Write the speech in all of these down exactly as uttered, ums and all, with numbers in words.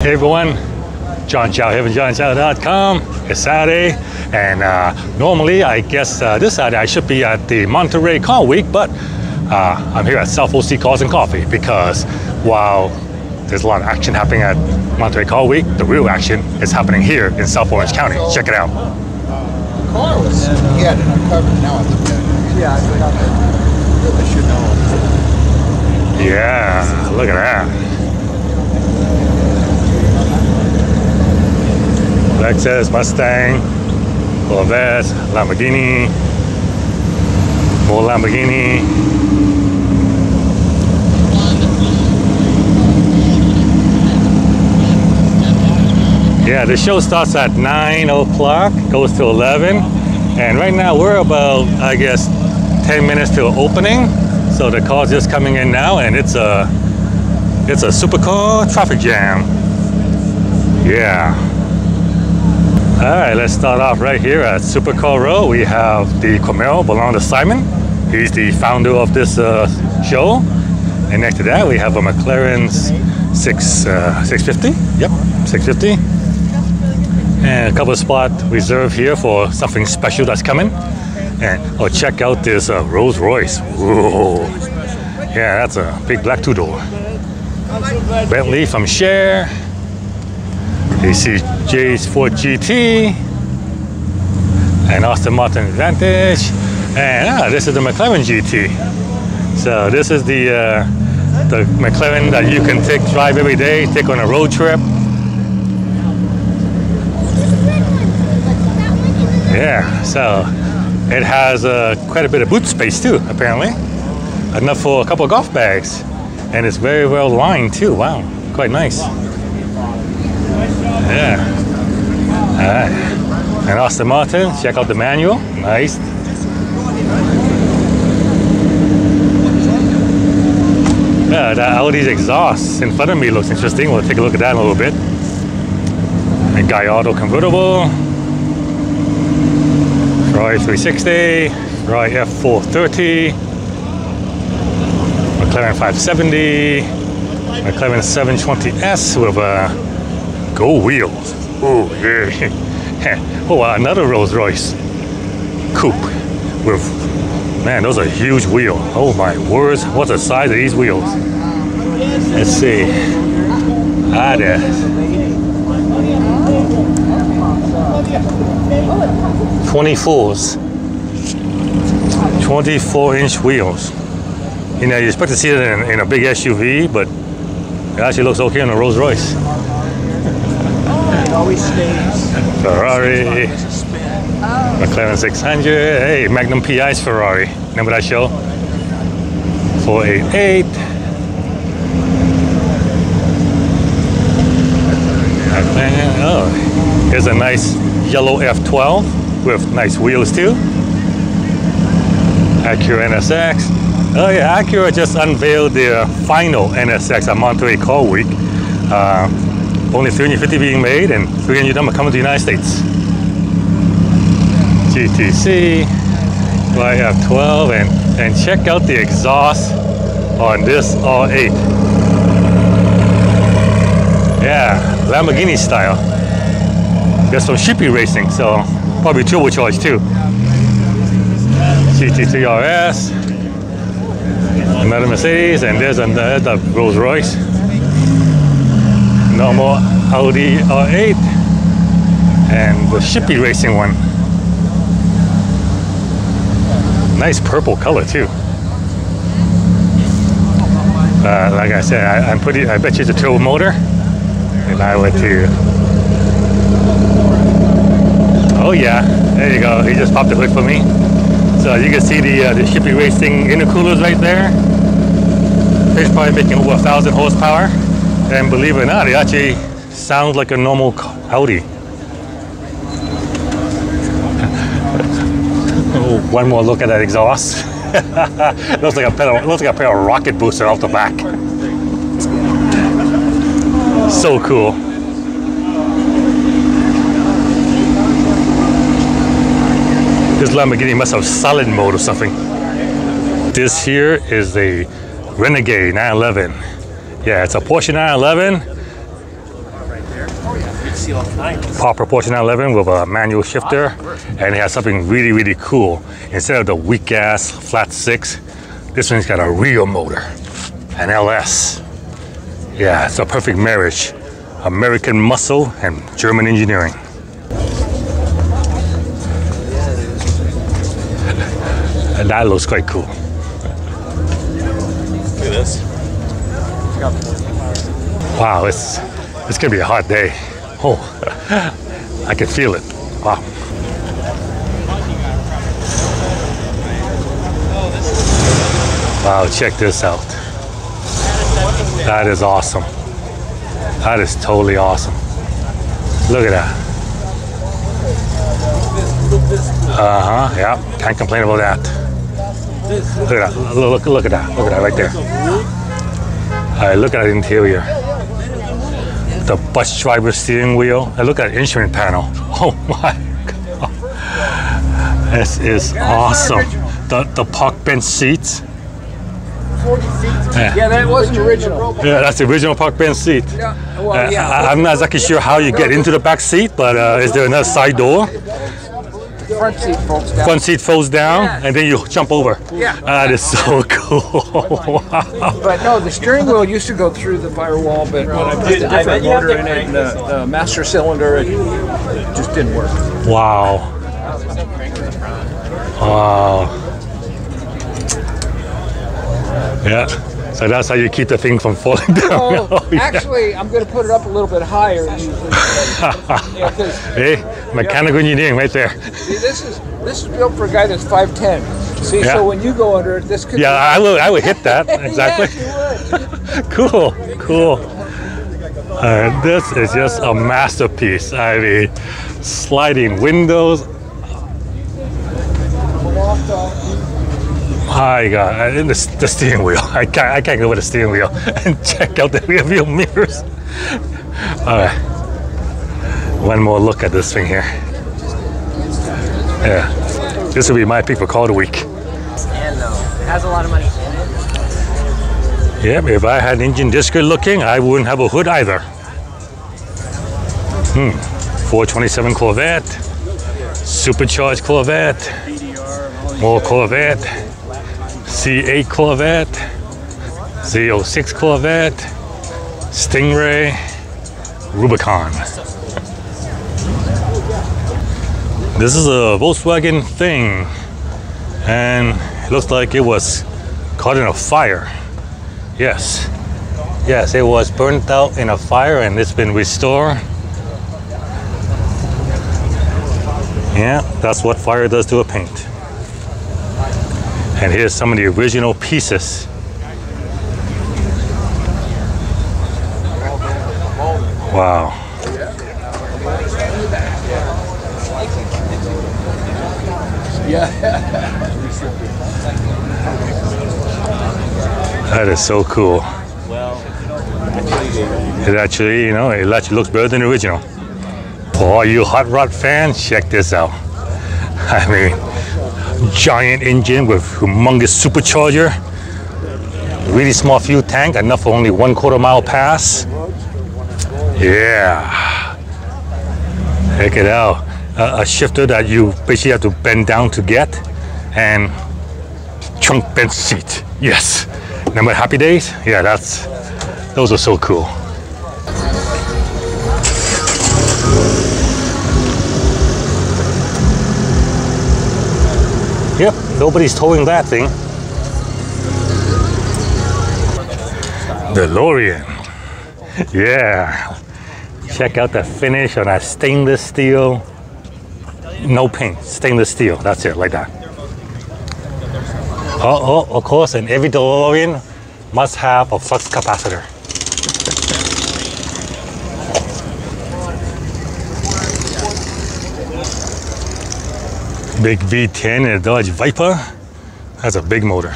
Hey everyone, John Chow here from John Chow dot com. It's Saturday, and uh, normally I guess uh, this Saturday I should be at the Monterey Car Week, but uh, I'm here at South Orange Cars and Coffee because while there's a lot of action happening at Monterey Car Week, the real action is happening here in South Orange County. Check it out. The car was, he had it uncovered, now I looked at it. Yeah, I looked at it. I should know. Yeah, look at that. Lexus, Mustang, Corvette, Lamborghini, more Lamborghini. Yeah, the show starts at nine o'clock, goes to eleven, and right now we're about, I guess, ten minutes till opening. So the car's just coming in now, and it's a, it's a supercar traffic jam. Yeah. All right, let's start off right here at Supercar Row. We have the Camaro belong to Simon. He's the founder of this uh, show. And next to that, we have a McLaren six, uh, six fifty. Yep, six fifty. And a couple of spots reserved here for something special that's coming. And oh, check out this uh, Rolls Royce. Whoa. Yeah, that's a big black two-door. Bentley from Cher. You see Jay's Ford G T and Aston Martin Vantage, and ah, this is the McLaren G T. So this is the uh, the McLaren that you can take drive every day, take on a road trip. Yeah, so it has uh, quite a bit of boot space too, apparently, enough for a couple of golf bags, and it's very well lined too. Wow, quite nice. Yeah. All right. And Aston Martin, check out the manual. Nice. Yeah, that Audi's exhaust in front of me looks interesting. We'll take a look at that in a little bit. A Gallardo convertible. Ferrari three sixty. Ferrari F four thirty. McLaren five seventy. McLaren seven twenty S with a gold wheels. Oh, yeah. Oh, uh, another Rolls Royce coupe with, man, those are huge wheels. Oh my words, what's the size of these wheels? Let's see. Ah, there. twenty-fours. twenty-four inch wheels. You know, you expect to see it in, in a big S U V, but it actually looks okay on a Rolls Royce. Always stays. Ferrari, oh. McLaren six hundred, hey, Magnum P I's Ferrari. Remember that show? four eighty-eight. Oh, here's a nice yellow F twelve with nice wheels too. Acura N S X. Oh yeah, Acura just unveiled their final N S X at Monterey Car Week. Uh, Only three hundred fifty being made, and three hundred of them are coming to the United States. G T C, Y F twelve, and, and check out the exhaust on this R eight. Yeah, Lamborghini style. That's from Shippy Racing, so probably turbocharged too. G T three R S, another Mercedes, and there's another Rolls Royce. Normal Audi R eight and the Shippy Racing one. Nice purple color too. Uh, like I said, I, I'm pretty. I bet you it's a turbo motor. And I went to. Oh yeah, there you go. He just popped the hood for me. So you can see the uh, the Shippy Racing intercoolers right there. It's probably making over a thousand horsepower. And believe it or not, it actually sounds like a normal Audi. Oh, one more look at that exhaust. Looks like a pair of, looks like a pair of rocket boosters off the back. So cool. This Lamborghini must have solid mode or something. This here is a Renegade nine eleven. Yeah, it's a Porsche nine eleven Oh, yeah. You'd see all kinds. Proper Porsche nine eleven with a manual shifter, and it has something really, really cool. Instead of the weak ass flat six, this one's got a real motor, an L S. Yeah, it's a perfect marriage. American muscle and German engineering. And that looks quite cool. Look at this. Wow, it's it's gonna be a hot day. Oh, I can feel it. Wow. Wow, check this out. That is awesome. That is totally awesome. Look at that. Uh-huh, yeah, can't complain about that. Look at that, look, look at that, look at that right there. All right, look at the interior. The bus driver steering wheel, and look at the instrument panel. Oh my God. This is awesome. The, the park bench seats. Yeah. Yeah, that wasn't original. Yeah, that's the original park bench seat. Yeah, well, yeah. Uh, I'm not exactly sure how you get into the back seat, but uh, is there another side door? Front seat folds down. Front seat folds down, yeah. And then you jump over. Yeah. That is so cool. Wow. But no, the steering wheel used to go through the firewall, but when I put the different motor in it, and the, the master cylinder, it, it just didn't work. Wow. Wow. Yeah, so that's how you keep the thing from falling down. Well, oh, yeah. Actually, I'm going to put it up a little bit higher. Yeah, hey, mechanical engineering right there. See, this is this is built for a guy that's five ten. See, yeah. So when you go under it, this could. Yeah, be I would I would hit that exactly. Yes, you would. Cool, cool. Uh, this is just a masterpiece. I mean, sliding windows. My God, and the, the steering wheel. I can't, I can't go with a steering wheel. And check out the rear view mirrors. All right. One more look at this thing here. Yeah. This will be my pick for Car of the Week. And though, it has a lot of money in it. Yep, if I had an engine this good looking, I wouldn't have a hood either. Hmm. four twenty-seven Corvette. Supercharged Corvette. More Corvette. C eight Corvette, Z oh six Corvette, Stingray, Rubicon. This is a Volkswagen thing, and it looks like it was caught in a fire. Yes, yes, it was burnt out in a fire, and it's been restored. Yeah, that's what fire does to a paint. And here's some of the original pieces. Wow. Yeah. That is so cool. It actually, you know, it actually looks better than the original. For all you hot rod fans, check this out. I mean, giant engine with humongous supercharger, really small fuel tank, enough for only one quarter mile pass. Yeah, check it out. Uh, a shifter that you basically have to bend down to get, and trunk bench seat. Yes, remember Happy Days? Yeah, that's those are so cool. Yep, nobody's towing that thing. DeLorean. Yeah. Check out the finish on that stainless steel. No paint, stainless steel. That's it, like that. Oh, oh, of course, and every DeLorean must have a flux capacitor. Big V ten and a Dodge Viper. That's a big motor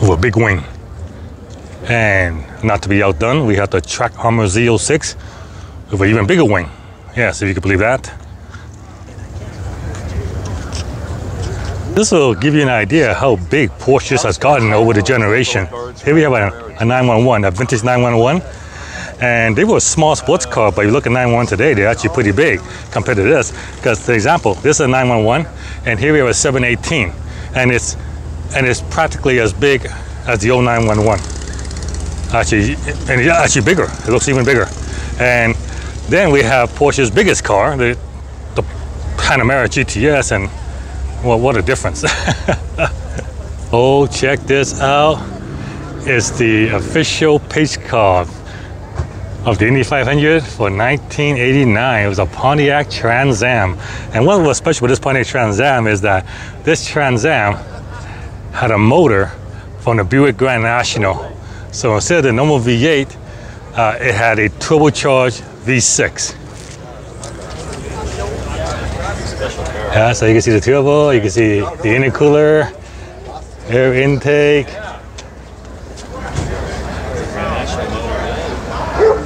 with a big wing. And not to be outdone, we have the Track Hummer Z oh six with an even bigger wing. Yeah, so you can believe that. This will give you an idea how big Porsches has gotten over the generation. Here we have a, a nine eleven, a vintage nine eleven. And they were a small sports car, but you look at nine one one today, they're actually pretty big compared to this. Because, for example, this is a nine one one, and here we have a seven eighteen. And it's, and it's practically as big as the old nine one one. Actually, and it's actually bigger. It looks even bigger. And then we have Porsche's biggest car, the, the Panamera G T S, and, well, what a difference. Oh, check this out. It's the official pace car of the Indy five hundred for nineteen eighty-nine. It was a Pontiac Trans Am. And what was special with this Pontiac Trans Am is that this Trans Am had a motor from the Buick Grand National. So instead of the normal V eight, uh, it had a turbocharged V six. Yeah, so you can see the turbo, you can see the intercooler, air intake.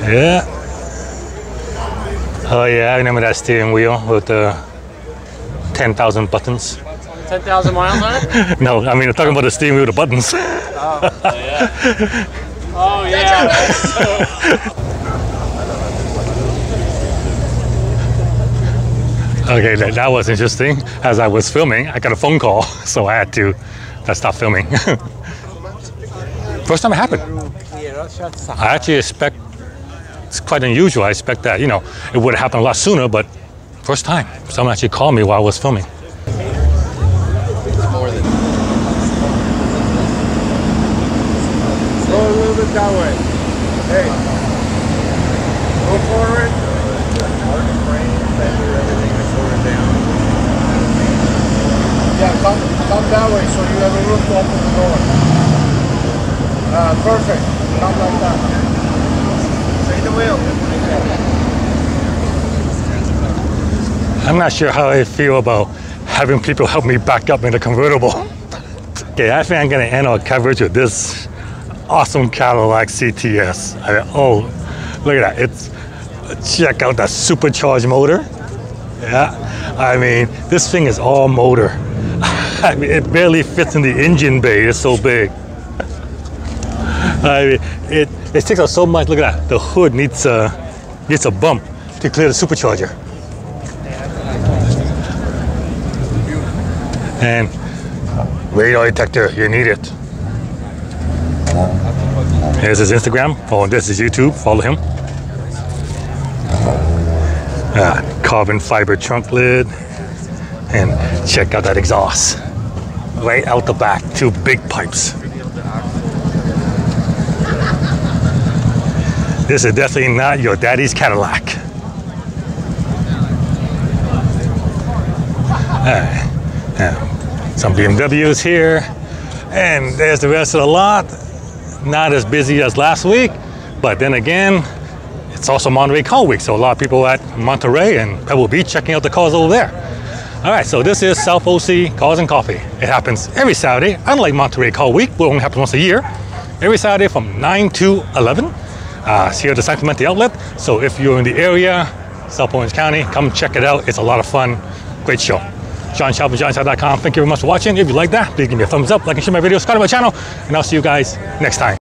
Yeah. Oh yeah, I remember that steering wheel with the uh, ten thousand buttons. ten thousand miles on it? No, I mean, I'm talking about the steering wheel with the buttons. Oh, oh yeah. Oh yeah. Okay, that, that was interesting. As I was filming, I got a phone call, so I had to uh, stop filming. First time it happened. I actually expect it's quite unusual. I expect that, you know, it would happen a lot sooner, but first time someone actually called me while I was filming. It's more than go a little bit that way. Hey, go forward. Yeah, come, come that way so you have a room to open the door. Uh, perfect. Come like that. I'm not sure how I feel about having people help me back up in a convertible. Okay, I think I'm gonna end our coverage with this awesome Cadillac C T S. I mean, oh, look at that! It's check out that supercharged motor. Yeah, I mean this thing is all motor. I mean it barely fits in the engine bay. It's so big. I mean, it it takes out so much. Look at that. The hood needs a needs a bump to clear the supercharger. And radar detector, you need it. Here's his Instagram. Oh, this is YouTube. Follow him. Uh, carbon fiber trunk lid, and check out that exhaust. Right out the back, two big pipes. This is definitely not your daddy's Cadillac. Uh, yeah. Some B M Ws here. And there's the rest of the lot. Not as busy as last week. But then again, it's also Monterey Car Week. So a lot of people at Monterey and Pebble Beach checking out the cars over there. All right, so this is South O C Cars and Coffee. It happens every Saturday. Unlike Monterey Car Week, it only happens once a year. Every Saturday from nine to eleven. Uh, it's here at the Sacramento outlet, so if you're in the area, South Orange County, come check it out. It's a lot of fun. Great show. John Chow from John Chow dot com. Thank you very much for watching. If you like that, please give me a thumbs up, like and share my videos, subscribe to my channel, and I'll see you guys next time.